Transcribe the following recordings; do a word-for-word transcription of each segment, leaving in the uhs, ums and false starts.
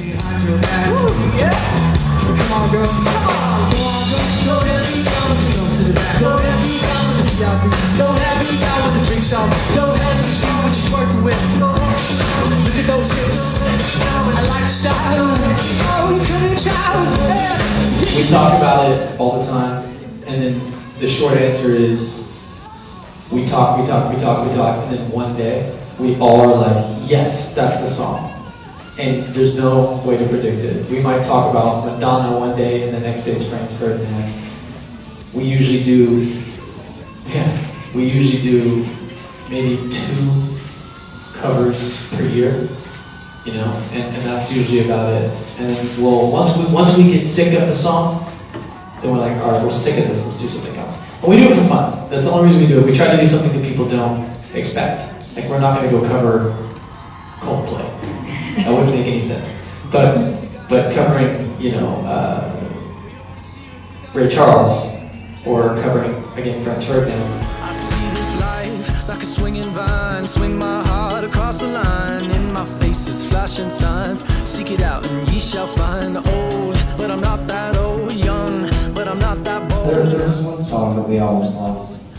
Behind your back. Woo, yeah. Come on, girl. Come on. Go on, girl. Go ahead, be down with the go to the back. Go ahead, be down with the V I P. Go ahead, be down with the drinks on. Go ahead, and see what you're twerking with. Look at those hips. I like style. Oh, come child. Yeah. We talk about it all the time, and then the short answer is we talk, we talk, we talk, we talk, and then one day we all are like, yes, that's the song. And there's no way to predict it. We might talk about Madonna one day and the next day's Franz Ferdinand. We usually do, yeah, we usually do maybe two covers per year, you know, and, and that's usually about it. And then, well, once we, once we get sick of the song, then we're like, all right, we're sick of this, let's do something else. And we do it for fun. That's the only reason we do it. We try to do something that people don't expect. Like, we're not gonna go cover Coldplay. That wouldn't make any sense. But but covering, you know, uh, Ray Charles, or covering, again, Franz Ferdinand. I see this life like a swinging vine, swing my heart across the line, in my face is flashing signs, seek it out and ye shall find. Old, but I'm not that old, young, but I'm not that bold. There, there was one song that we almost lost.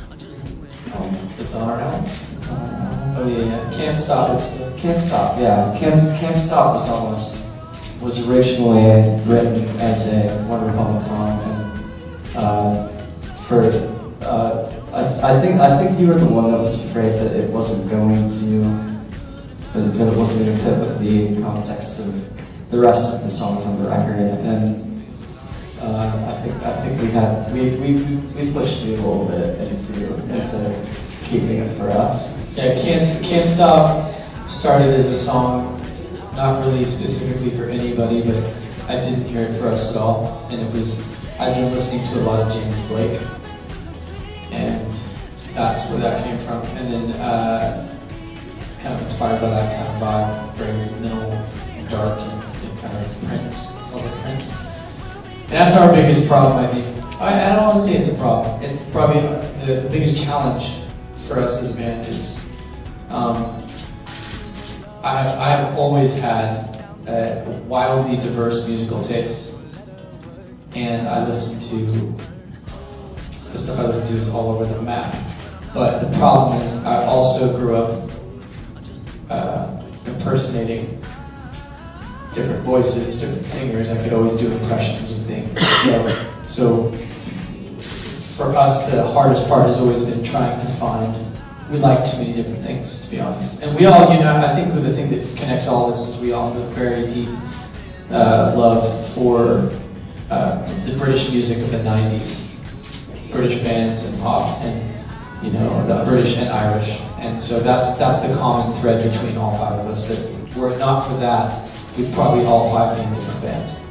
Um, it's on our album. It's on our album. Oh yeah, yeah. Can't Stop. Can't Stop, yeah. Can't, Can't Stop was almost, was originally written as a OneRepublic song, and uh, for, uh, I, I think I think you were the one that was afraid that it wasn't going to, that, that it wasn't going to fit with the context of the rest of the songs on the record, and uh, I think I think we had, we, we, we pushed you a little bit into, into keeping it for us. Yeah, Can't, Can't Stop started as a song not really specifically for anybody, but I didn't hear it for us at all. And it was, I've been listening to a lot of James Blake, and that's where that came from. And then uh, kind of inspired by that kind of vibe, very minimal and dark, and, and kind of Prince, sounds like Prince. And that's our biggest problem, I think. I, I don't want to say it's a problem. It's probably the, the biggest challenge for us as a band is, um, I, I have always had a wildly diverse musical taste, and I listen to, the stuff I listen to is all over the map, but the problem is I also grew up uh, impersonating different voices, different singers. I could always do impressions of things, so, so for us, the hardest part has always been trying to find, we like too many different things, to be honest. And we all, you know, I think the thing that connects all of us is we all have a very deep uh, love for uh, the British music of the nineties. British bands and pop, and, you know, the British and Irish. And so that's, that's the common thread between all five of us, that were it not for that, we'd probably all five be in different bands.